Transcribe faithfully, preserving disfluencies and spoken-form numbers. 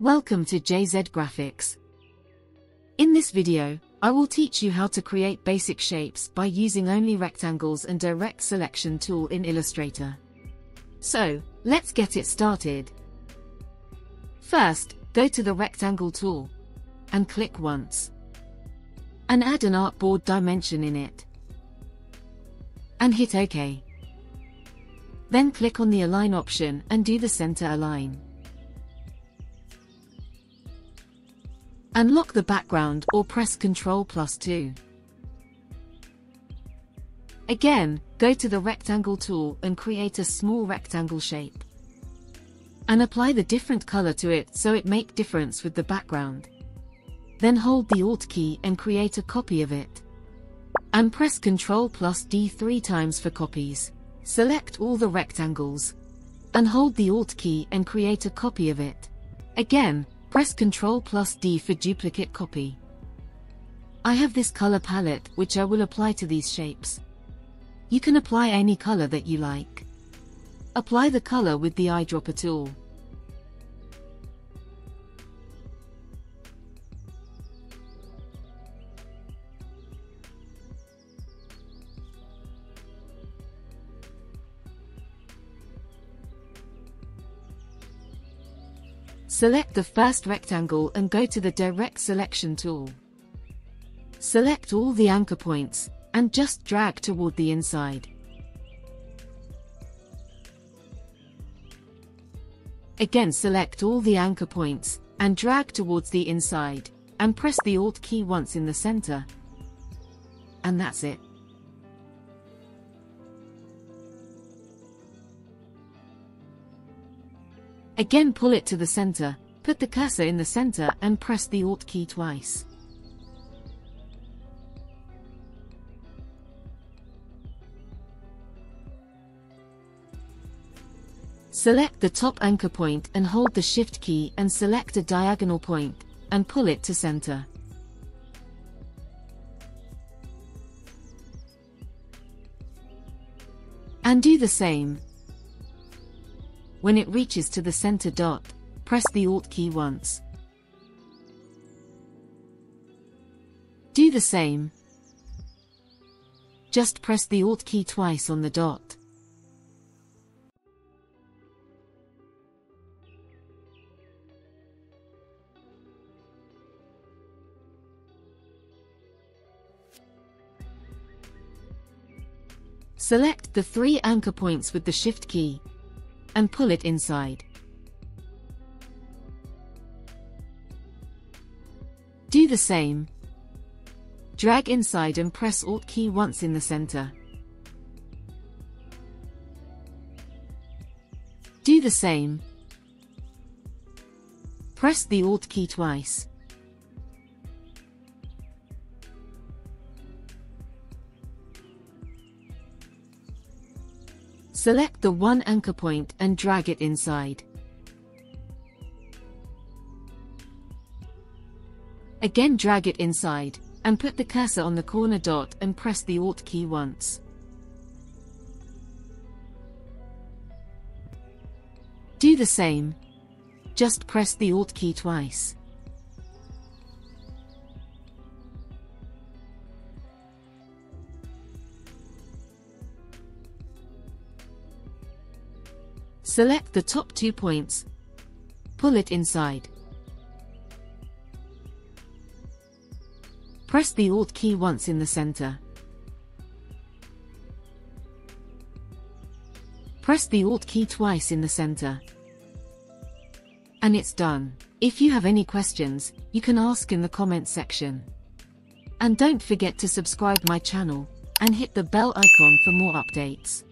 Welcome to J Z Graphics. In this video, I will teach you how to create basic shapes by using only rectangles and direct selection tool in Illustrator. So, let's get it started. First, go to the rectangle tool and click once, and add an artboard dimension in it, and hit OK. Then click on the Align option and do the center align. Unlock the background or press control plus two. Again, go to the rectangle tool and create a small rectangle shape. And apply the different color to it so it make difference with the background. Then hold the Alt key and create a copy of it. And press control plus D three times for copies. Select all the rectangles. And hold the Alt key and create a copy of it. Again, press control plus D for duplicate copy. I have this color palette which I will apply to these shapes. You can apply any color that you like. Apply the color with the eyedropper tool. Select the first rectangle and go to the Direct Selection tool. Select all the anchor points, and just drag toward the inside. Again, select all the anchor points, and drag towards the inside, and press the Alt key once in the center. And that's it. Again, pull it to the center, put the cursor in the center and press the Alt key twice. Select the top anchor point and hold the Shift key and select a diagonal point, and pull it to center. And do the same. When it reaches to the center dot, press the Alt key once. Do the same. Just press the Alt key twice on the dot. Select the three anchor points with the Shift key and pull it inside. Do the same. Drag inside and press Alt key once in the center. Do the same. Press the Alt key twice. Select the one anchor point and drag it inside. Again, drag it inside, and put the cursor on the corner dot and press the Alt key once. Do the same. Just press the Alt key twice. Select the top two points, pull it inside. Press the Alt key once in the center. Press the Alt key twice in the center. And it's done. If you have any questions, you can ask in the comment section. And don't forget to subscribe my channel, and hit the bell icon for more updates.